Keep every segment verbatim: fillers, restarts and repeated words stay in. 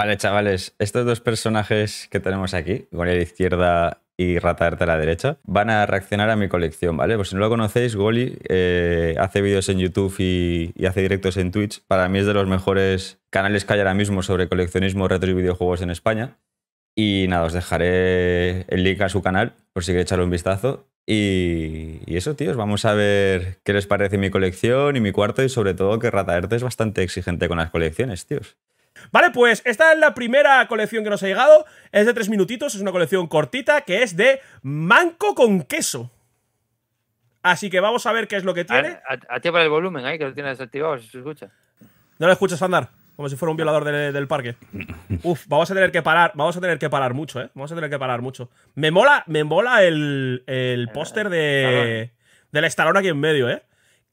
Vale, chavales, estos dos personajes que tenemos aquí, Goli a la izquierda y Rataerte a la derecha, van a reaccionar a mi colección, ¿vale? Pues si no lo conocéis, Goli eh, hace vídeos en YouTube y, y hace directos en Twitch. Para mí es de los mejores canales que hay ahora mismo sobre coleccionismo, retro y videojuegos en España. Y nada, os dejaré el link a su canal, por si queréis echarle un vistazo. Y, y eso, tíos, vamos a ver qué les parece mi colección y mi cuarto, y sobre todo que Rataerte es bastante exigente con las colecciones, tíos. Vale, pues esta es la primera colección que nos ha llegado. Es de tres minutitos, es una colección cortita, que es de Manco con queso. Así que vamos a ver qué es lo que tiene. Activa el volumen ahí, que lo tienes desactivado, si se escucha. No lo escuchas andar, como si fuera un violador de, del parque. Uf, vamos a tener que parar, vamos a tener que parar mucho, eh. Vamos a tener que parar mucho. Me mola, me mola el, el póster de, de la Stallone aquí en medio, eh.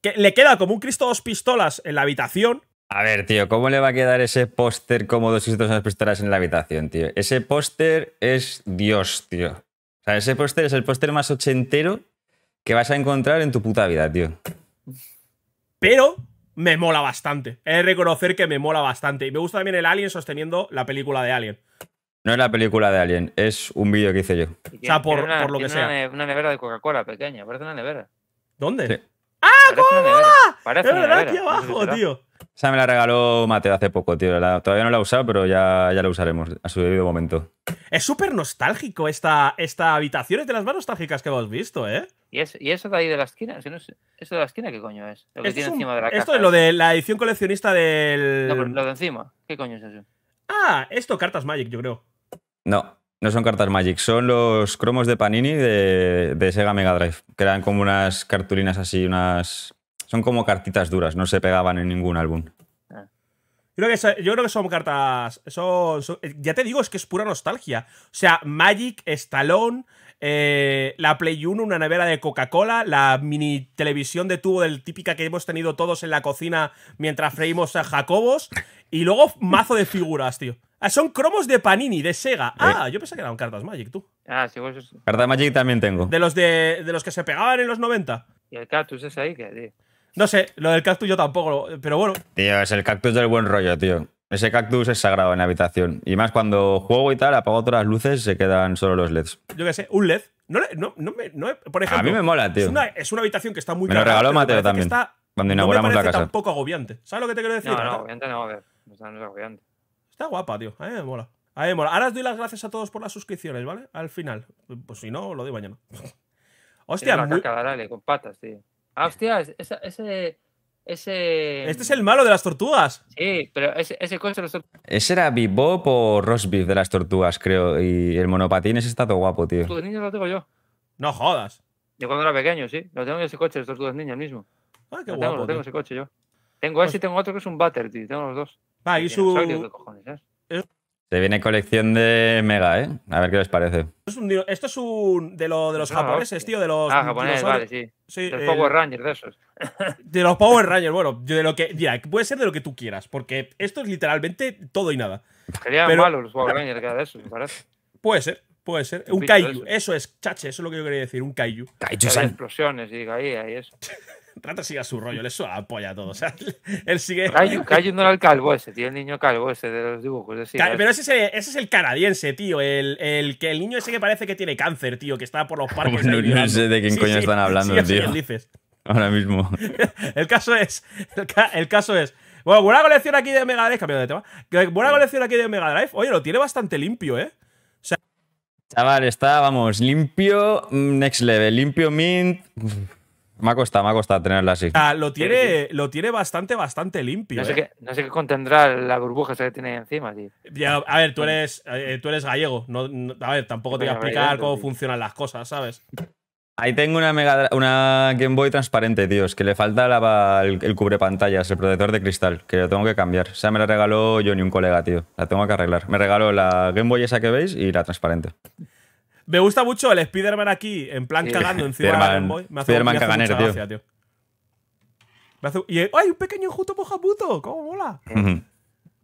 Que le queda como un Cristo dos pistolas en la habitación. A ver, tío, ¿cómo le va a quedar ese póster como dos y dos pistolas en la habitación, tío? Ese póster es Dios, tío. O sea, ese póster es el póster más ochentero que vas a encontrar en tu puta vida, tío. Pero me mola bastante. He de reconocer que me mola bastante. Y me gusta también el Alien sosteniendo la película de Alien. No es la película de Alien, es un vídeo que hice yo. O sea, por, una, por lo que sea. Una, una nevera de Coca-Cola pequeña, parece una nevera. ¿Dónde? Sí. ¡Ah, Coca-Cola! Parece una nevera. Aquí abajo, tío. Esa me la regaló Mateo hace poco, tío. La, todavía no la he usado, pero ya, ya la usaremos a su debido momento. Es súper nostálgico esta, esta habitación. Es de las más nostálgicas que hemos visto, ¿eh? ¿Y, es, y eso de ahí de la esquina? Si no es, ¿eso de la esquina qué coño es? Lo que tiene es un, encima de la caja. Esto es lo de la edición coleccionista del... No, pero lo de encima. ¿Qué coño es eso? Ah, esto cartas Magic, yo creo. No, no son cartas Magic. Son los cromos de Panini de, de Sega Mega Drive. Que eran como unas cartulinas así, unas... Son como cartitas duras, no se pegaban en ningún álbum. Creo que, yo creo que son cartas... Son, son, ya te digo, es que es pura nostalgia. O sea, Magic, Stallone, eh, la Play uno, una nevera de Coca-Cola, la mini televisión de tubo del típica que hemos tenido todos en la cocina mientras freímos a Jacobos, y luego mazo de figuras, tío. Ah, son cromos de Panini, de Sega. Ah, yo pensaba que eran cartas Magic, tú. Ah, sí, vos... Cartas Magic también tengo. De los, de, de los que se pegaban en los noventa. ¿Y el cactus ese ahí qué, tío? No sé, lo del cactus yo tampoco, pero bueno. Tío, es el cactus del buen rollo, tío. Ese cactus es sagrado en la habitación. Y más cuando juego y tal, apago todas las luces, se quedan solo los leds. Yo qué sé, un led. No, no, no, me, no por ejemplo, a mí me mola, tío. Es una, es una habitación que está muy... Me lo regaló Mateo también, está, cuando inauguramos no me la casa. Tampoco agobiante. ¿Sabes lo que te quiero decir? No, no, agobiante no, a ver. No es agobiante. Está guapa, tío. A mí me mola. A mí me mola. Ahora os doy las gracias a todos por las suscripciones, ¿vale? Al final. Pues si no, lo doy mañana. Hostia, muy... caca, dale, con patas, tío. Ah, hostia, ese, ese, ese... Este es el malo de las tortugas. Sí, pero ese, ese coche de las tortugas... Ese era Bebop o Rosbif de las tortugas, creo. Y el monopatín ese está todo guapo, tío. Los tortugas niñas lo tengo yo. No jodas. Yo cuando era pequeño, sí. Lo tengo yo ese coche, los tortugas niñas, el mismo. Ah, qué lo guapo, tengo, lo tengo ese coche yo. Tengo ese y tengo otro que es un Butter, tío. Tengo los dos. Ah, y su... ¿Qué cojones, eh? Es... Se viene colección de Mega, ¿eh? A ver qué les parece. Esto es un, esto es un de, lo, de los no, japoneses, tío, de los... Ah, japoneses, vale, sí. sí de los eh, Power Rangers, de esos. De los Power Rangers, bueno, de lo que... Mira, puede ser de lo que tú quieras, porque esto es literalmente todo y nada. Serían malos los Power Rangers, que de esos, me parece. Puede ser, puede ser. Un kaiju, eso es, chache, eso es lo que yo quería decir, un kaiju. Kaiju, hay explosiones y caída y eso. Rata sigue a su rollo, le suena la polla a todos. O sea, él sigue... Kaiju no era el calvo ese, tío, el niño calvo ese de los dibujos. De Pero ese es, el, ese es el canadiense, tío, el, el, que el niño ese que parece que tiene cáncer, tío, que está por los parques. No, no sé de quién sí, coño sí, están hablando, sí, tío. Dices. Ahora mismo. El caso es... El, ca el caso es... Bueno, buena colección aquí de Mega Drive, cambiando de tema. Buena colección aquí de Mega Drive. Oye, lo tiene bastante limpio, ¿eh? O sea... Chaval, está, vamos, limpio, next level, limpio mint... Uf. Me ha costado, me ha costado tenerla así. Ah, lo tiene, lo tiene bastante, bastante limpio. No sé, eh. qué, no sé qué contendrá la burbuja esa que tiene encima, tío. Ya, a ver, tú eres, eh, tú eres gallego. No, no, a ver, tampoco te voy a explicar cómo funcionan las cosas, ¿sabes? Ahí tengo una, mega, una Game Boy transparente, tío. Es que le falta la, el, el cubrepantallas, el protector de cristal, que lo tengo que cambiar. O sea, me la regaló yo ni un colega, tío. La tengo que arreglar. Me regaló la Game Boy esa que veis y la transparente. Me gusta mucho el Spider-Man aquí, en plan sí. cagando encima de la Game Boy. Spider-Man caganero, tío. Gracia, tío. Me hace... y, ¡ay, un pequeño enjuto mojaputo! ¡Cómo mola! Uh-huh.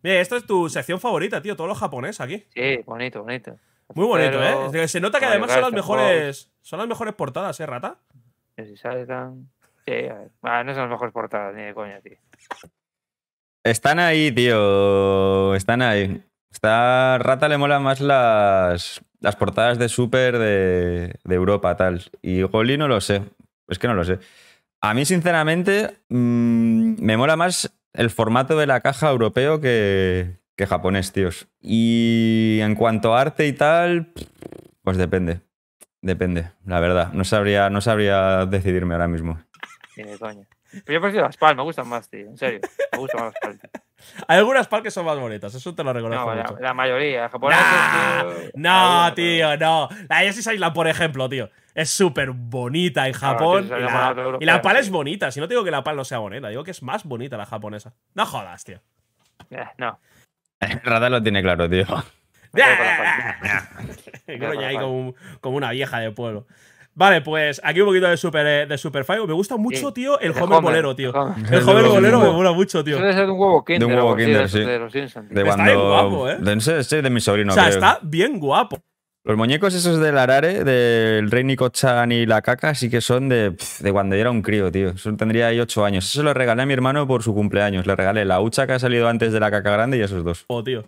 Mira, esta es tu sección favorita, tío. Todos los japoneses aquí. Sí, bonito, bonito. Muy bonito, pero... ¿eh? Se nota que además son las mejores son las mejores portadas, ¿eh, Rata? Si sale tan... Sí, a ver. Ah, no son las mejores portadas, ni de coña, tío. Están ahí, tío. Están ahí. Está... Rata le mola más las, las portadas de Super de, de Europa, tal. Y Goli no lo sé. Es que no lo sé. A mí, sinceramente, mmm, me mola más el formato de la caja europeo que, que japonés, tíos. Y en cuanto a arte y tal, pues depende. Depende, la verdad. No sabría, no sabría decidirme ahora mismo. Ni de coña. Pero yo prefiero las PAL, me gustan más, tío. En serio, me gustan más las PAL, tío. Hay algunas PAL que son más bonitas, eso te lo reconozco no, mucho. La, la mayoría, japoneses, nah, tío. No, tío, no. La Yoshi's Island, por ejemplo, tío, es súper bonita en Japón. Claro, tío, y, la, y la PAL es bonita. Si no te digo que la PAL no sea bonita, digo que es más bonita la japonesa. No jodas, tío. Eh, no. Rata lo tiene claro, tío. Coño, ahí como, un, como una vieja de pueblo. Vale, pues aquí un poquito de Super, de Super Famicom. Me gusta mucho, sí, tío, el Homer Bolero, tío. El, el Homer Bolero me mola mucho, tío. Debe ser un huevo Kinder. De un huevo Kinder, sí. De los Simpsons. De está bien guapo, ¿eh? De, sí, de mi sobrino, o sea, creo. Está bien guapo. Los muñecos esos del Arare, del Rey Nico-chan y la caca, sí que son de, de cuando yo era un crío, tío. Eso tendría ahí ocho años. Eso lo regalé a mi hermano por su cumpleaños. Le regalé la hucha que ha salido antes de la caca grande y esos dos. Oh, tío.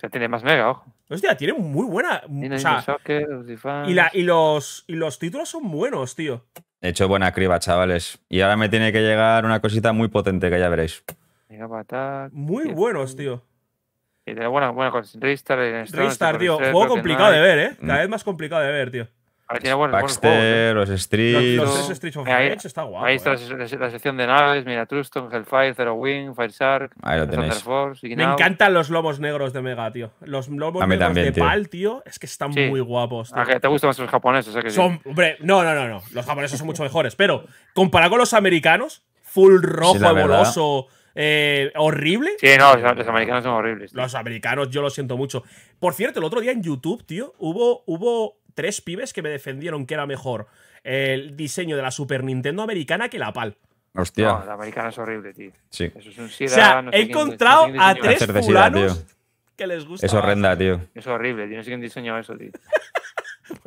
Ya tiene más mega, ojo. Hostia, tiene muy buena. O sea, soccer, y, la, y, los, y los títulos son buenos, tío. He hecho buena criba, chavales. Y ahora me tiene que llegar una cosita muy potente que ya veréis. Muy tío. buenos, tío. Y tiene buena, buena cosa. Ristar, Ristar, tío. Juego complicado no de ver, ¿eh? Cada mm. vez más complicado de ver, tío. Ahora tiene buenos, Baxter, buenos juegos, ¿eh? Los Streets. Los, los tres Streets of Rage está guapo. Ahí está eh. la, la sección de naves, mira, Truston, Hellfire, Zero Wing, Fire Shark. Ahí lo tenéis. Force, Me encantan los lobos negros de Mega, tío. Los lobos negros también, de tío. Pal, tío, es que están sí. muy guapos, tío. ¿A que te gustan más los japoneses? ¿Eh? Que son, sí. Hombre, no, no, no, no. Los japoneses son mucho mejores, pero comparado con los americanos, full rojo, sí, amoroso… Eh, horrible. Sí, no, los americanos son horribles, tío. Los americanos, yo lo siento mucho. Por cierto, el otro día en YouTube, tío, hubo, hubo tres pibes que me defendieron que era mejor el diseño de la Super Nintendo americana que la PAL. Hostia. No, la americana es horrible, tío. Sí. Eso es un sida, o sea, no sé he encontrado quién, a tres fulanos sida, que les gusta. Es horrenda, tío. Es horrible, tío. No sé quién diseñó eso, tío.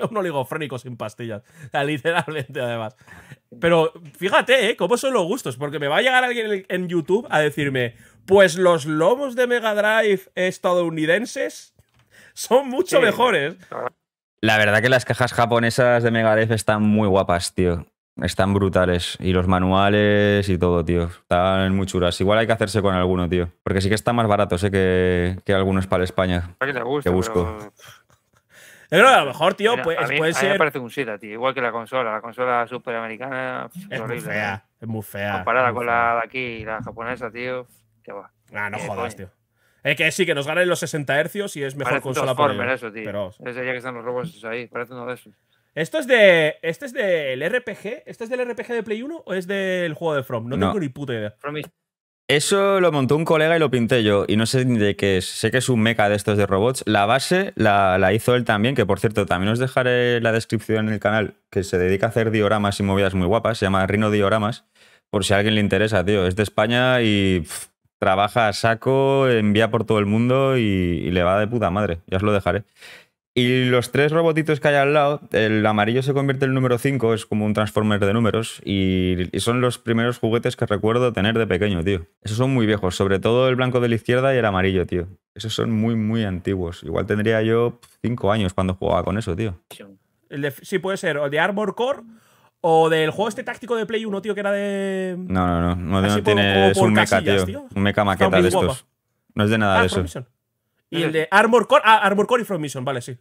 Un oligofrénico sin pastillas. O sea, literalmente, además. Pero fíjate, ¿eh? Cómo son los gustos. Porque me va a llegar alguien en YouTube a decirme: pues los lobos de Mega Drive estadounidenses son mucho sí. mejores. La verdad que las cajas japonesas de Mega Drive están muy guapas, tío. Están brutales. Y los manuales y todo, tío. Están muy chulas. Igual hay que hacerse con alguno, tío. Porque sí que están más baratos, ¿eh? que, que algunos para España. ¿Qué te gusta, que busco. Pero... Pero a lo mejor, tío, pues, a mí, puede a mí ser. Me parece un sida, tío. Igual que la consola. La consola superamericana es, es horrible, muy fea. Tío. Es muy fea. Comparada muy con fea. la de aquí y la japonesa, tío. Que va. Ah, no jodas, tío. Es que sí, que nos ganen los sesenta hercios y es mejor parece consola por ello. Eso, tío. Pero... Es allá que están los robots ahí. Parece uno de esos. ¿Esto es de, este es del R P G? ¿Este es del R P G de Play uno o es del juego de From? No, no tengo ni puta idea. From is... Eso lo montó un colega y lo pinté yo. Y no sé ni de qué es. Sé que es un mecha de estos de robots. La base la, la hizo él también, que por cierto, también os dejaré la descripción en el canal, que se dedica a hacer dioramas y movidas muy guapas. Se llama Rhino Dioramas, por si a alguien le interesa, tío. Es de España y pff, trabaja a saco, envía por todo el mundo y, y le va de puta madre. Ya os lo dejaré. Y los tres robotitos que hay al lado, el amarillo se convierte en el número cinco, es como un transformer de números, y, y son los primeros juguetes que recuerdo tener de pequeño, tío. Esos son muy viejos, sobre todo el blanco de la izquierda y el amarillo, tío. Esos son muy, muy antiguos. Igual tendría yo cinco años cuando jugaba con eso, tío. El de, sí, puede ser, o de Armor Core o del juego este táctico de Play uno, tío, que era de... No, no, no, no, no tiene... Es un mecha, tío. tío. Un mecha maqueta de estos. Guapa. No es de nada ah, de eso. Provision. Y el de Armor Core, ah, Armor Core y Front Mission, vale, sí.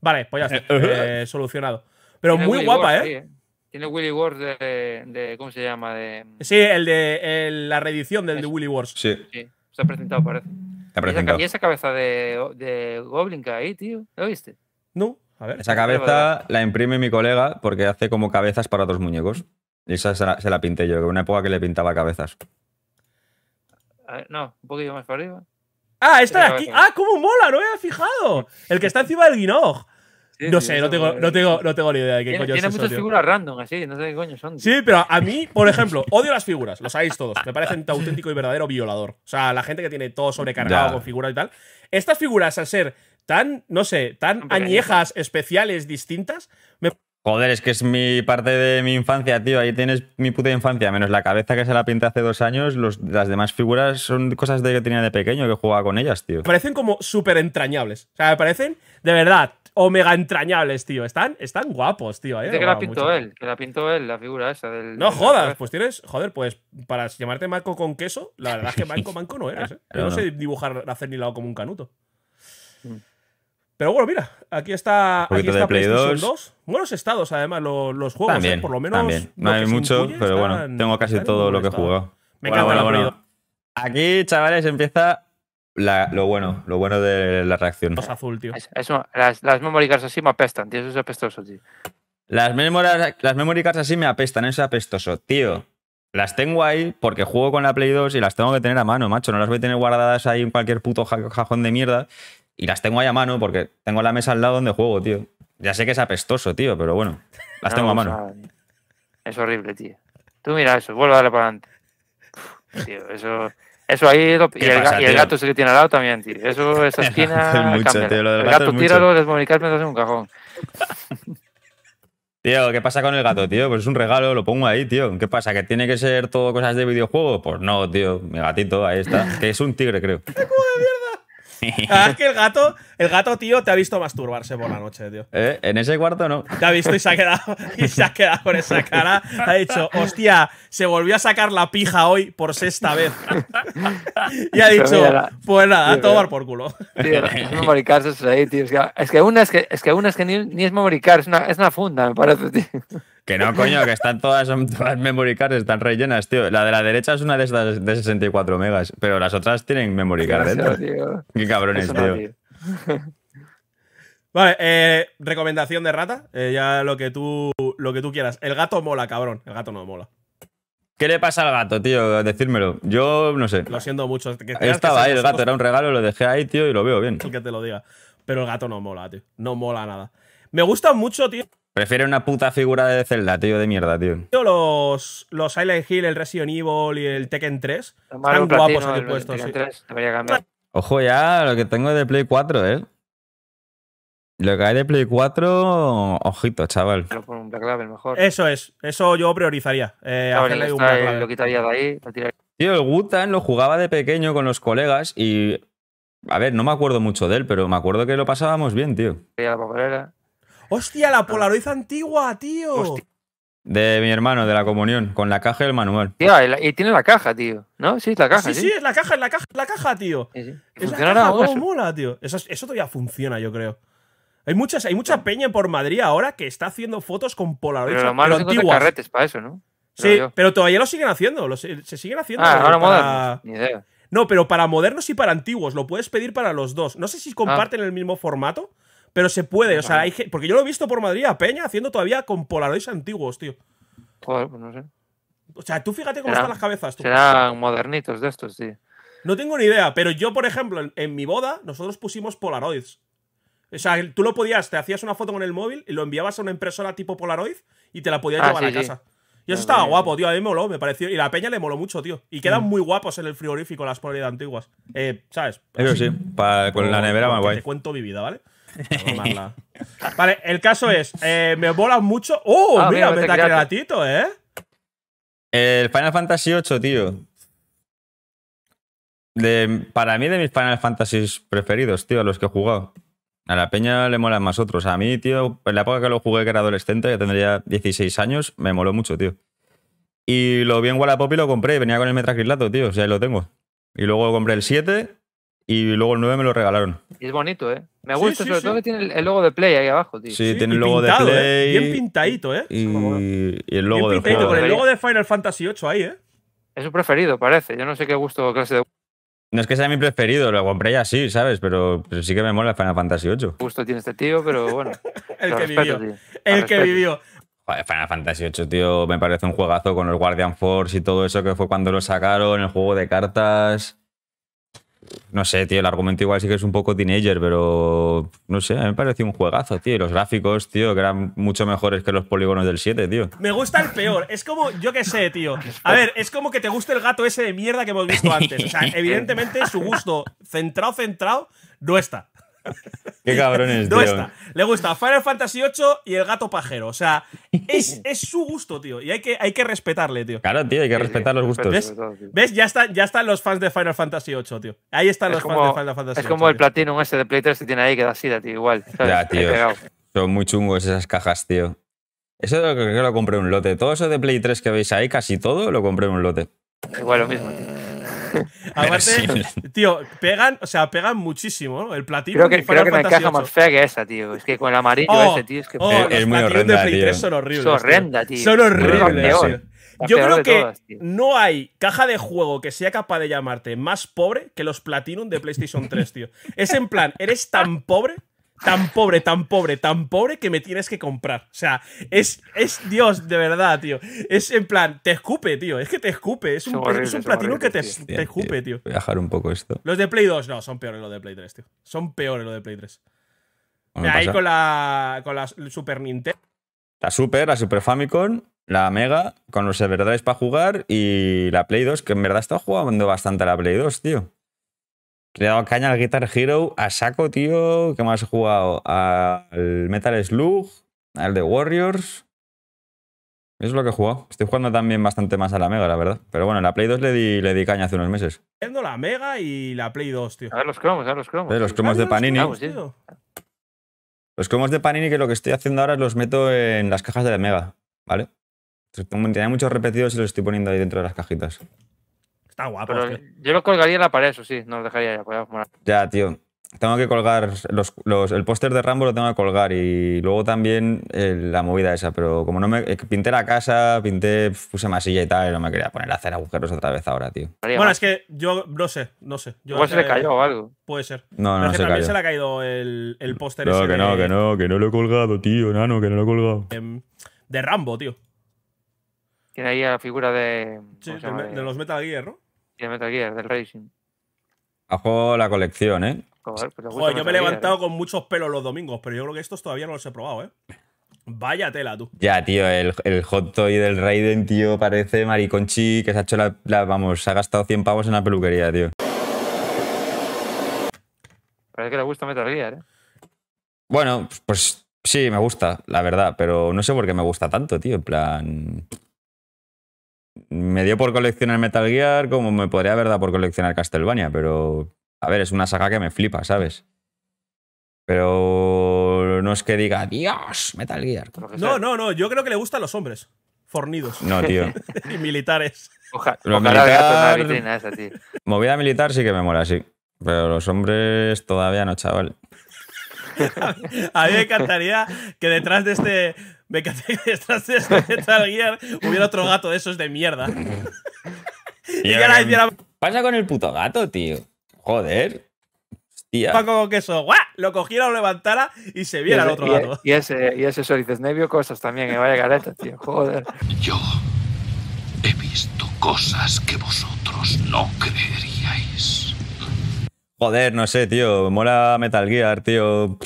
Vale, pues ya está, eh, solucionado. Pero tiene muy Willy guapa, Wars, ¿eh? Sí, ¿eh? Tiene Willy Wars de, de… ¿Cómo se llama? De... Sí, el de el, la reedición del de Willy Wars. Sí. sí. Se ha presentado, parece. Se ha presentado. ¿Y esa, y esa cabeza de, de Goblin que ahí, tío? ¿Lo viste? No, a ver. Esa cabeza la imprime mi colega porque hace como cabezas para otros muñecos. Y esa se la, se la pinté yo, en una época que le pintaba cabezas. A ver, no, un poquillo más para arriba. Ah, esta de aquí. Ah, cómo mola, no me había fijado. El que está encima del guinog. Sí, no sé, sí, no, tengo, no, tengo, no tengo ni idea de qué tiene, coño tiene es eso. Tiene muchas figuras random, así, no sé qué coño son. Tío. Sí, pero a mí, por ejemplo, odio las figuras, lo sabéis todos. Me parecen auténtico y verdadero violador. O sea, la gente que tiene todo sobrecargado ya. con figuras y tal. Estas figuras, al ser tan, no sé, tan añejas, especiales, distintas, me Joder, es que es mi parte de mi infancia, tío. Ahí tienes mi puta infancia. Menos la cabeza que se la pinté hace dos años. Los, las demás figuras son cosas de que tenía de pequeño, que jugaba con ellas, tío. Me parecen como súper entrañables. O sea, me parecen, de verdad, omega entrañables, tío. Están, están guapos, tío. Dice que la pintó él, que la pintó él, la figura esa del... No jodas, pues tienes... Joder, pues para llamarte Manco con queso, la verdad es que Manco Manco no eres, ¿eh? Yo no, no sé dibujar, hacer ni lado como un canuto. Mm. Pero bueno, mira, aquí está, aquí está PlayStation dos. Buenos estados, además, los, los juegos, también, eh, por lo menos. También. No hay mucho, incluye, pero bueno, tengo casi todo lo que he jugado. Me bueno, encanta. Bueno, bueno. Aquí, chavales, empieza la, lo bueno, lo bueno de la reacción. Los azul, tío. Es, es, las, las memory cards así me apestan, tío. Eso es apestoso, tío. Las, memoras, las memory cards así me apestan, eso es apestoso, tío. Las tengo ahí porque juego con la Play dos y las tengo que tener a mano, macho. No las voy a tener guardadas ahí en cualquier puto ja jajón de mierda. Y las tengo ahí a mano porque tengo la mesa al lado donde juego, tío. Ya sé que es apestoso, tío, pero bueno. Las no, tengo a mano. O sea, es horrible, tío. Tú mira eso, vuelvo a darle para adelante. Uf, tío, eso, eso ahí... Lo, y, el, pasa, y el gato ese que tiene al lado también, tío. Eso, esa esquina... mucho, tío, lo del el gato, gato tíralo, desmonicarme en un cajón. Tío, ¿qué pasa con el gato, tío? Pues es un regalo, lo pongo ahí, tío. ¿Qué pasa? ¿Que tiene que ser todo cosas de videojuegos? Pues no, tío. Mi gatito, ahí está. Que es un tigre, creo. ¡Qué juego de mierda! Es que el gato, el gato, tío, te ha visto masturbarse por la noche, tío. ¿Eh? En ese cuarto no. Te ha visto y se ha quedado, y se ha quedado con esa cara. Ha dicho, hostia, se volvió a sacar la pija hoy por sexta vez. Y ha dicho, pues nada, a tomar por culo. Tío, es memory cards, es ahí, tío. Es que una es que, es que, una es que ni, ni es memory cards, es una, es una funda, me parece, tío. Que no, coño, que están todas, son todas memory cards, están rellenas, tío. La de la derecha es una de estas de sesenta y cuatro megas, pero las otras tienen memory card dentro. Tío. Qué cabrones, tío. tío. Vale, eh, recomendación de Rata, eh, ya lo que, tú, lo que tú quieras. El gato mola, cabrón. El gato no mola. ¿Qué le pasa al gato, tío? Decírmelo. Yo no sé. Lo siento mucho. Que Estaba que ahí el gato, era un regalo, lo dejé ahí, tío, y lo veo bien. El que te lo diga. Pero el gato no mola, tío. No mola nada. Me gusta mucho, tío. Prefiero una puta figura de Zelda, tío, de mierda, tío. Los, los Silent Hill, el Resident Evil y el Tekken tres están guapos aquí puestos. Ojo ya, lo que tengo de Play cuatro, ¿eh? Lo que hay de Play cuatro, ojito, chaval. Pero por un Black Label mejor. Eso es, eso yo priorizaría. Eh, claro, el un el, lo quitaría de ahí. Lo tiraría. Tío, el Wutan lo jugaba de pequeño con los colegas y... A ver, no me acuerdo mucho de él, pero me acuerdo que lo pasábamos bien, tío. La papelera. ¡Hostia, la Polaroid antigua, tío! Hostia. De mi hermano, de la comunión, con la caja y el manual. Tío, y tiene la caja, tío. ¿No? Sí, es la caja. Sí, sí, sí es la caja, es la caja, la caja, tío. Sí, sí. Es la caja, ahora, mola, tío. Eso, eso todavía funciona, yo creo. Hay, muchas, hay mucha peña por Madrid ahora que está haciendo fotos con Polaroid. Pero lo malo es que no te carretes para eso, ¿no? Sí, pero, pero todavía lo siguen haciendo. Lo, se siguen haciendo. Ah, ahora para... modernos. Ni idea. No, pero para modernos y para antiguos. Lo puedes pedir para los dos. No sé si comparten ah. el mismo formato. Pero se puede, o sea, hay gente, porque yo lo he visto por Madrid a peña haciendo todavía con Polaroids antiguos, tío. Joder, pues no sé. O sea, tú fíjate cómo será, están las cabezas, tú. Serán modernitos de estos, tío. No tengo ni idea, pero yo, por ejemplo, en, en mi boda, nosotros pusimos Polaroids. O sea, tú lo podías, te hacías una foto con el móvil y lo enviabas a una impresora tipo Polaroid y te la podías ah, llevar sí, a la sí. casa. Y eso no, estaba no, guapo, tío. A mí me moló, me pareció. Y la peña le moló mucho, tío. Y quedan mm. muy guapos en el frigorífico las Polaroids antiguas. Eh, ¿sabes? Eso sí, para, con como, la nevera más guay. Te cuento mi vida, ¿vale? Vale, el caso es, eh, me mola mucho. ¡Oh! Ah, mira, mira, Metacreatito, ¿eh? El Final Fantasy ocho, tío. De, para mí, de mis Final Fantasies preferidos, tío, a los que he jugado. A la peña le molan más otros. A mí, tío, en la época que lo jugué, que era adolescente, que tendría dieciséis años, me moló mucho, tío. Y lo vi en Wallapop y lo compré. Venía con el Metacreatito, tío. O sea, ahí lo tengo. Y luego compré el siete. Y luego el nueve me lo regalaron. Es bonito, ¿eh? Me gusta, sí, sí, sobre sí. todo que tiene el logo de Play ahí abajo, tío. Sí, sí tiene el logo pintado, de Play. Eh. Bien pintadito, ¿eh? Y, y el logo de Play. Con el logo de Final Fantasy ocho ahí, ¿eh? Es su preferido, parece. Yo no sé qué gusto clase de... No es que sea mi preferido, lo compré ya sí, ¿sabes? Pero, pero sí que me mola el Final Fantasy ocho. Gusto tiene este tío, pero bueno. el que respeto, vivió. Tío. El respeto. que vivió. Joder, Final Fantasy ocho, tío, me parece un juegazo con el Guardian Force y todo eso, que fue cuando lo sacaron, el juego de cartas... No sé, tío, el argumento igual sí que es un poco teenager, pero no sé, a mí me pareció un juegazo, tío. Los gráficos, tío, que eran mucho mejores que los polígonos del siete, tío. Me gusta el peor. Es como, yo qué sé, tío. A ver, es como que te gusta el gato ese de mierda que hemos visto antes. O sea, evidentemente su gusto centrado, centrado, no está. Qué cabrones, tío. No está. Le gusta Final Fantasy ocho y el gato pajero. O sea, es, es su gusto, tío. Y hay que, hay que respetarle, tío. Claro, tío, hay que sí, respetar sí, los gustos. ¿Ves? ¿Ves? Ya, está, ya están los fans de Final Fantasy ocho, tío. Ahí están es los como, fans de Final Fantasy ocho. Es como ocho, el tío. Platinum ese de Play tres que tiene ahí, que da sida, tío. Igual. ¿Sabes? Ya, tío. Son muy chungos esas cajas, tío. Eso es lo que yo lo compré en un lote. Todo eso de Play tres que veis ahí, casi todo, lo compré en un lote. Igual lo mismo, tío. Aparte, tío, pegan, o sea, pegan muchísimo, ¿no? El platino. Creo que, creo que me encaja más fea que esa, tío. Es que con el amarillo oh, ese, tío, es que oh, es, es muy horrenda, de Play tío. tres son horribles. Son horrenda, tío. Son horribles. Tío. Yo creo que todas, no hay caja de juego que sea capaz de llamarte más pobre que los Platinum de PlayStation tres, tío. Es en plan, eres tan pobre, tan pobre, tan pobre, tan pobre que me tienes que comprar. O sea, es, es Dios, de verdad, tío. Es en plan, te escupe, tío. Es que te escupe. Es un, horrible, es un platino horrible, que te, tío. te escupe, tío. Voy a bajar un poco esto. Los de Play dos, no, son peores los de Play tres, tío. Son peores los de Play tres. Mira, ahí con la, con la Super Nintendo. La Super, la Super Famicom, la Mega, con los Everdrives para jugar y la Play dos, que en verdad está jugando bastante a la Play dos, tío. Le he dado caña al Guitar Hero a saco, tío. ¿Qué más he jugado? Al Metal Slug, al The Warriors. Eso es lo que he jugado. Estoy jugando también bastante más a la Mega, la verdad. Pero bueno, la Play dos le di, le di caña hace unos meses. La Mega y la Play dos, tío. A ver los cromos, a ver los cromos. Los cromos de Panini. Los cromos, los cromos de Panini, que lo que estoy haciendo ahora los meto en las cajas de la Mega, ¿vale? Tenía muchos repetidos y los estoy poniendo ahí dentro de las cajitas. Ah, guapo, pero yo los colgaría en la pared, eso sí, no los dejaría ya. Pues, ya, tío. Tengo que colgar. Los, los, el póster de Rambo lo tengo que colgar y luego también eh, la movida esa. Pero como no me. Eh, pinté la casa, pinté, puse masilla y tal, y no me quería poner a hacer agujeros otra vez ahora, tío. Bueno, es que yo no sé, no sé. Yo igual se le cayó o algo. Puede ser. No, no, no. Es que también se le ha caído el, el póster no, ese. Que no, de, que no, que no lo he colgado, tío, nano, que no lo he colgado. De, de Rambo, tío. Tiene ahí la figura de. Sí, de, me, de los Metal Gear, ¿no? De Metal Gear, del Racing. Bajo la colección, ¿eh? Joder, pues Joder, yo me he levantado Gear, con muchos pelos los domingos, pero yo creo que estos todavía no los he probado, ¿eh? Vaya tela, tú. Ya, tío, el, el hot toy del Raiden, tío, parece mariconchi que se ha hecho la, la… Vamos, se ha gastado cien pavos en la peluquería, tío. Parece que le gusta Metal Gear, ¿eh? Bueno, pues sí, me gusta, la verdad, pero no sé por qué me gusta tanto, tío, en plan… Me dio por coleccionar Metal Gear como me podría haber dado por coleccionar Castlevania, pero a ver, es una saga que me flipa, ¿sabes? Pero no es que diga, Dios, Metal Gear. No, no, no, yo creo que le gustan los hombres fornidos. No, tío. Y militares. Ojalá, ojalá militar, una vitrina esa, tío. Movida militar sí que me mola, sí. Pero los hombres todavía no, chaval. A mí, a mí me encantaría que detrás de este me encantaría que detrás de este Metal Gear hubiera otro gato de esos de mierda. Y ahora hiciera… Pasa con el puto gato, tío. Joder. Hostia. Manco con queso. ¡Guau! Lo cogiera, lo levantara y se viera el otro y gato. Y ese, y ese Sorices Nevio cosas también, que vaya careta, tío. Joder. Yo he visto cosas que vosotros no creeríais. Joder, no sé, tío. Mola Metal Gear, tío.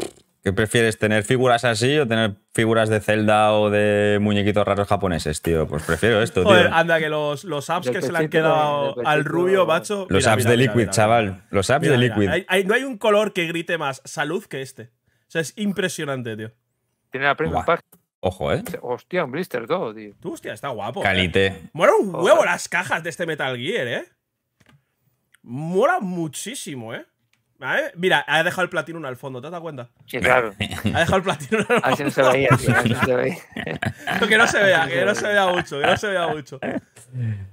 ¿Qué prefieres, tener figuras así o tener figuras de Zelda o de muñequitos raros japoneses, tío? Pues prefiero esto, tío. Joder, anda, que los, los apps que se le han quedado al rubio, macho… Los apps de Liquid, chaval. Los apps de Liquid. No hay un color que grite más salud que este. O sea, es impresionante, tío. Tiene la primera página. Ojo, ¿eh? Hostia, un blister todo, tío. Tú, hostia, está guapo. Calite. Mola un huevo las cajas de este Metal Gear, ¿eh? Mola muchísimo, ¿eh? ¿eh? Mira, ha dejado el platino al fondo, ¿te has dado cuenta? Sí, claro. Ha dejado el platino al fondo. Así no se veía, tío, así no se veía. No, que no se vea, que no se vea mucho, que no se vea mucho.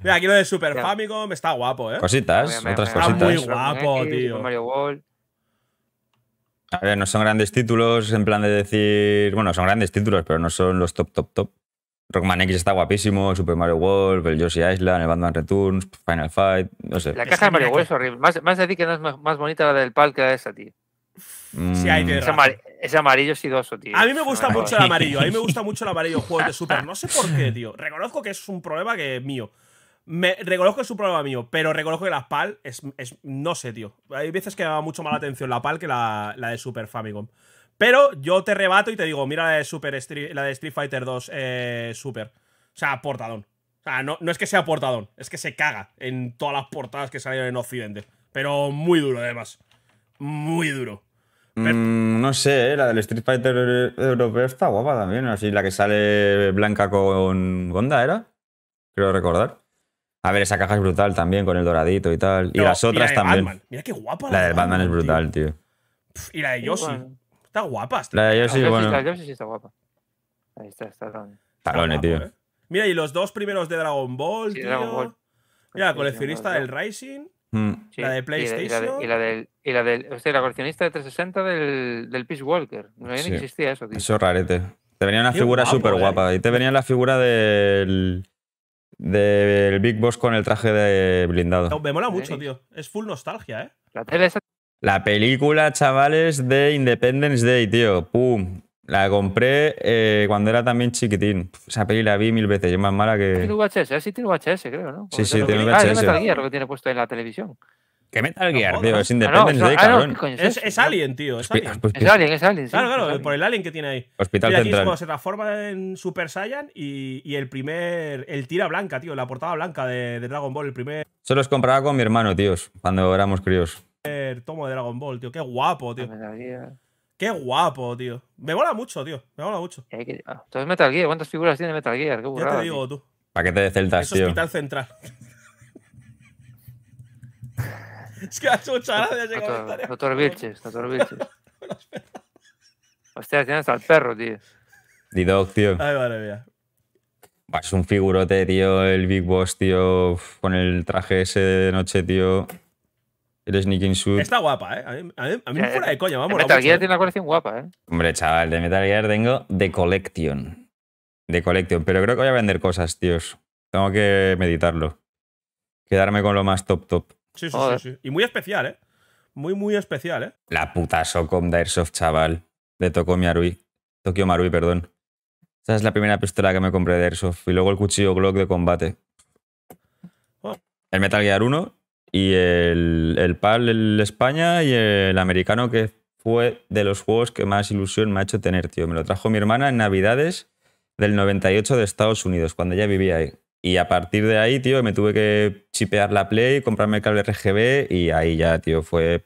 Mira, aquí lo de Super Famicom está guapo, ¿eh? Cositas, otras cositas. Está muy guapo, tío. Mario World. A ver, no son grandes títulos, en plan de decir… Bueno, son grandes títulos, pero no son los top, top, top. Rockman X está guapísimo, Super Mario World, el Yoshi's Island, el Batman Returns, Final Fight, no sé. La caja de Mario World es horrible. Más, más de ti que no es más, más bonita la del pal que la de esa, tío. Mm. Sí, ahí es, amar es amarillo sidoso, tío. A mí me gusta mucho el amarillo, a mí me gusta mucho el amarillo juegos de Super. No sé por qué, tío. Reconozco que es un problema que es mío. Me, reconozco que es un problema mío, pero reconozco que la PAL es, es… No sé, tío. Hay veces que me da mucho más la atención la PAL que la, la de Super Famicom. Pero yo te rebato y te digo, mira la de, Super Street, la de Street Fighter dos eh, Super. O sea, portadón. O sea, no, no es que sea portadón, es que se caga en todas las portadas que salieron en Occidente. Pero muy duro, además. Muy duro. Mm, no sé, ¿eh? La del Street Fighter europeo está guapa también, así la que sale blanca con Gonda, ¿era? Creo recordar. A ver, esa caja es brutal también, con el doradito y tal. No, y las otras y la también. Batman. Mira qué guapa la, la del Batman, Batman es brutal, tío. tío. Pff, y la de Yoshi. Bueno. Está guapa. Está la de Yoshi, bueno. La de Yoshi sí está guapa. Ahí está, está Stallone. Stallone, tío. ¿Eh? Mira, y los dos primeros de Dragon Ball, sí, tío. Dragon Ball. Mira, la coleccionista sí, del Rising. Mm. Sí, la de PlayStation. Y la, de, y la del. Y la del. O sea, la coleccionista de trescientos sesenta del, del Peace Walker. No había sí. ni existía eso, tío. Eso es rarete. Te venía una qué figura súper guapa. Y te venía la figura del. del Big Boss con el traje de blindado. Me mola mucho, tío. Es full nostalgia, ¿eh? La tele esa. La película, chavales, de Independence Day, tío. Pum. La compré eh, cuando era también chiquitín. Esa peli la vi mil veces. Es más mala que... Tiene V H S. Sí tiene V H S, creo, ¿no? Sí, sí, tiene V H S. Ah, es Metal Gear lo que tiene puesto en la televisión. ¿Qué Metal Gear, tío? Es Independence Day, cabrón. Es Alien, tío. Es Alien, es Alien. Claro, claro. Por el Alien que tiene ahí. Hospital Central. Aquí se transforma en Super Saiyan y el primer... El tira blanca, tío. La portada blanca de Dragon Ball, el primer... Se los compraba con mi hermano, tíos. Cuando éramos críos. Tomo de Dragon Ball, tío. Qué guapo, tío. Qué guapo, tío. Me mola mucho, tío. Me mola mucho. Entonces Metal Gear. ¿Cuántas figuras tiene Metal Gear? Qué burrada, ya te digo, tío. Tú. Paquete de celtas, tío. Es Hospital Central. Es que ha hecho mucha gracia ese comentario. Doctor Birches, Doctor Birches. Hostia, tiene hasta el perro, tío. D-Dog, tío. Ay, madre mía. Es un figurote, tío. El Big Boss, tío. Con el traje ese de noche, tío. El Sneaking Suit. Está guapa, ¿eh? A mí, a mí, a mí o sea, fuera de coña, vamos. Metal mucho, Gear eh. tiene una colección guapa, ¿eh? Hombre, chaval, de Metal Gear tengo The Collection. The Collection. Pero creo que voy a vender cosas, tíos. Tengo que meditarlo. Quedarme con lo más top top. Sí, sí, Joder. sí, sí. Y muy especial, ¿eh? Muy, muy especial, ¿eh? La puta Socom de Airsoft, chaval. De Tokio Marui. Tokio Marui, perdón. Esa es la primera pistola que me compré de Airsoft. Y luego el cuchillo Glock de combate. Oh. El Metal Gear uno y el, el PAL, el España y el americano, que fue de los juegos que más ilusión me ha hecho tener, tío. Me lo trajo mi hermana en Navidades del noventa y ocho de Estados Unidos, cuando ya vivía ahí. Y a partir de ahí, tío, me tuve que chipear la Play, comprarme el cable R G B y ahí ya, tío, fue...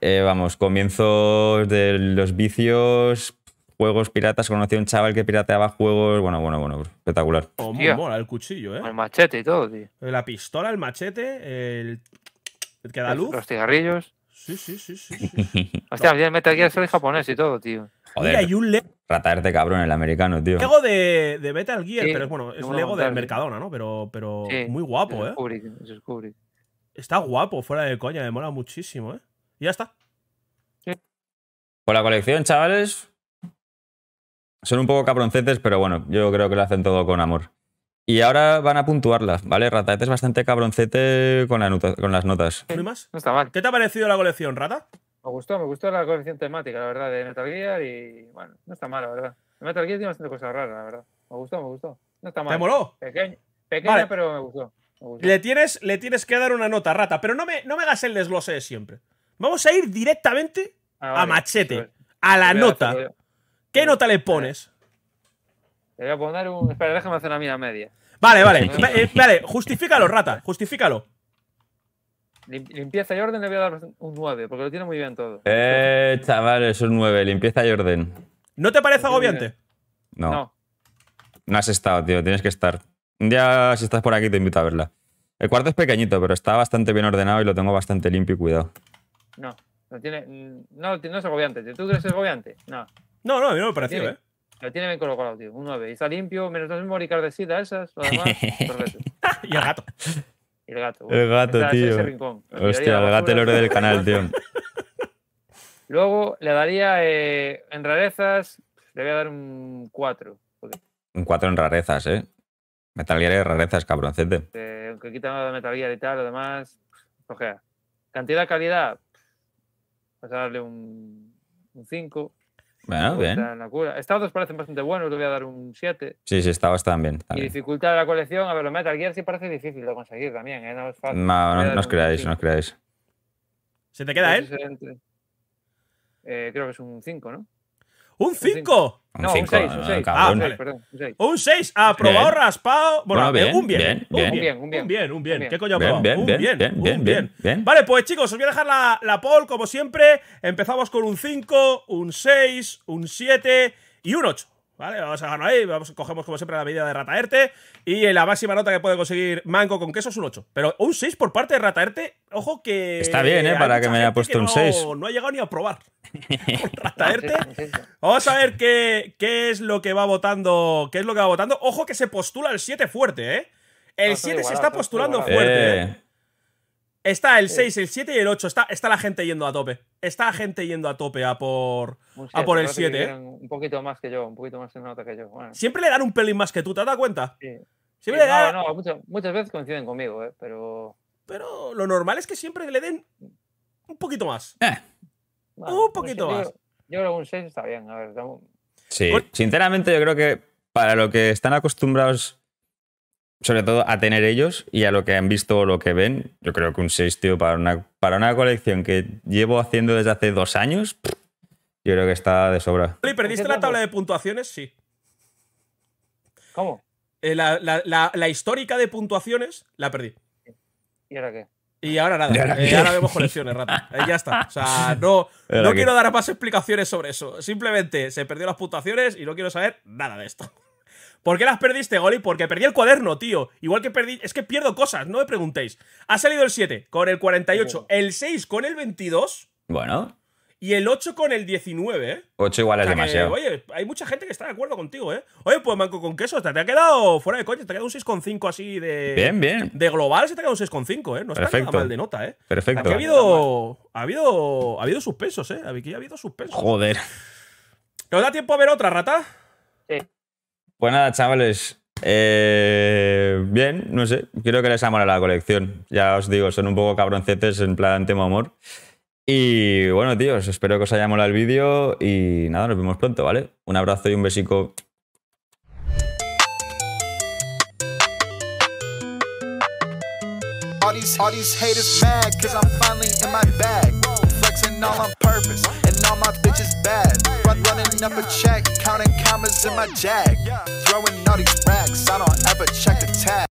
Eh, vamos, comienzos de los vicios, juegos piratas. Conocí a un chaval que pirateaba juegos... Bueno, bueno, bueno, espectacular. Oh, muy mola el cuchillo, ¿eh? El machete y todo, tío. La pistola, el machete, el... el que da luz. Los cigarrillos. Sí, sí, sí, sí. sí. Hostia, el Metal Gear Solid japonés y todo, tío. Joder, mira, y un Lego. Rataerte, cabrón, el americano, tío. Lego de, de Metal Gear, sí, pero es bueno, es Lego montar, del Mercadona, ¿no? Pero, pero sí, muy guapo, ¿eh? Kubrick, Kubrick. Está guapo, fuera de coña, me mola muchísimo, ¿eh? Y ya está. Sí. Pues la colección, chavales, son un poco cabroncetes, pero bueno, yo creo que lo hacen todo con amor. Y ahora van a puntuarla, ¿vale? Rataerte es bastante cabroncete con, la nota, con las notas. ¿No hay más? No está mal. ¿Qué te ha parecido la colección, Rata? Me gustó, me gustó la colección temática, la verdad, de Metal Gear y, bueno, no está mal, la verdad. El Metal Gear tiene bastante cosas raras, la verdad. Me gustó, me gustó. No está mal. ¿Te moló? Pequeña, pequeña vale. pero me gustó. Me gustó. Le, tienes, le tienes que dar una nota, Rata, pero no me, no me hagas el desglose de siempre. Vamos a ir directamente ah, vale. a machete, sí, a la nota. A ¿Qué nota le pones? Le voy a poner un... Espera, déjame hacer una mía media. Vale, vale. eh, vale, justifícalo, Rata, justifícalo. Limpieza y orden le voy a dar un nueve, porque lo tiene muy bien todo. Eh, chaval, es un nueve, limpieza y orden. ¿No te parece agobiante? No. no. No has estado, tío, tienes que estar. Un día, si estás por aquí, te invito a verla. El cuarto es pequeñito, pero está bastante bien ordenado y lo tengo bastante limpio y cuidado. No, no, tiene, no, no es agobiante. ¿Tú crees que es agobiante? No. No, no, a mí no me pareció, ¿eh? Lo tiene bien colocado, tío, un nueve. Y está limpio, menos las moricas de sida esas, lo demás, perfecto. Y el gato. El gato, el gato esa, tío. Ese rincón. Hostia, el gato el oro del canal, tío. Luego le daría eh, en rarezas, le voy a dar un cuatro. Porque... Un cuatro en rarezas, ¿eh? Metal Gear es rarezas, cabroncete. Eh, aunque quita Metal Gear y tal, lo demás, ojea. Cantidad, calidad, vas a darle un cinco. Bueno, bien. Estados parecen bastante buenos, le voy a dar un siete. Sí, sí, estabas también. Y dificultad de la colección, a ver, los Metal Gear sí parece difícil de conseguir también, ¿eh? No es fácil. No, no, no os creáis, no os creáis. ¿Se te queda él? Eh, creo que es un cinco, ¿no? ¡Un cinco! No, un seis, un seis. Ah, vale. Perdón, un seis, aprobado, bien. Raspado. Bueno, bueno bien, un bien, bien, bien, bien, un bien, un bien, un bien. ¿Qué coño aprobado? Bien, bien, bien, bien, bien, bien, bien. Vale, pues chicos, os voy a dejar la, la poll como siempre. Empezamos con un cinco, un seis, un siete y un ocho. Vale, vamos a dejarlo ahí, vamos, cogemos como siempre la medida de Rataerte. Y la máxima nota que puede conseguir Manco con queso es un ocho. Pero un seis por parte de Rataerte, ojo que... Está bien, ¿eh? Para que me haya puesto un seis. No ha llegado ni a probar. Rataerte. Vamos a ver qué, qué es lo que va votando. Qué es lo que va votando. Ojo que se postula el siete fuerte, ¿eh? El siete se está postulando fuerte, ¿eh? Está el seis, el siete y el ocho. Está, está la gente yendo a tope. Está la gente yendo a tope a por, sí, a por el siete. ¿Eh? Un poquito más que yo, un poquito más en nota que yo. Bueno. Siempre le dan un pelín más que tú, ¿te has dado cuenta? Sí. Siempre eh, le dan... No, no, muchas, muchas veces coinciden conmigo, ¿eh? Pero... Pero lo normal es que siempre le den un poquito más. Eh. Bueno, un poquito pues, más. Yo, yo creo que un seis está bien. A ver, estamos... Sí, bueno, sinceramente yo creo que para lo que están acostumbrados... Sobre todo a tener ellos y a lo que han visto o lo que ven. Yo creo que un seis, tío, para una, para una colección que llevo haciendo desde hace dos años, pff, yo creo que está de sobra. ¿Y perdiste la tabla de puntuaciones? Sí. ¿Cómo? Eh, la, la, la, la histórica de puntuaciones la perdí. ¿Y ahora qué? Y ahora nada. ¿Y ahora, eh, ahora vemos colecciones, Rata. Eh, ya está. O sea, no, no quiero dar más explicaciones sobre eso. Simplemente se perdió las puntuaciones y no quiero saber nada de esto. ¿Por qué las perdiste, Goli? Porque perdí el cuaderno, tío. Igual que perdí... Es que pierdo cosas, no me preguntéis. Ha salido el siete con el cuarenta y ocho, el seis con el veintidós. Bueno. Y el ocho con el diecinueve, ¿eh? ocho igual es o sea demasiado. Que, oye, hay mucha gente que está de acuerdo contigo, ¿eh? Oye, pues Manco con queso, te ha quedado fuera de coño. Te ha quedado un seis coma cinco así de... Bien, bien. De global se te ha quedado un seis coma cinco, ¿eh? No está nada mal de nota, ¿eh? Perfecto. Aquí ha habido... Ha habido... Ha habido suspensos, ¿eh? Aquí ha habido suspensos. Joder. ¿Nos da tiempo a ver otra, Rata? Sí. Pues nada, chavales, eh, bien, no sé, creo que les ha molado la colección, ya os digo, son un poco cabroncetes en plan tema amor. Y bueno, tíos, espero que os haya molado el vídeo y nada, nos vemos pronto, ¿vale? Un abrazo y un besico. All on purpose, and all my bitches bad. Run, running up a check, counting commas in my jag. Throwing all these racks, I don't ever check the tag.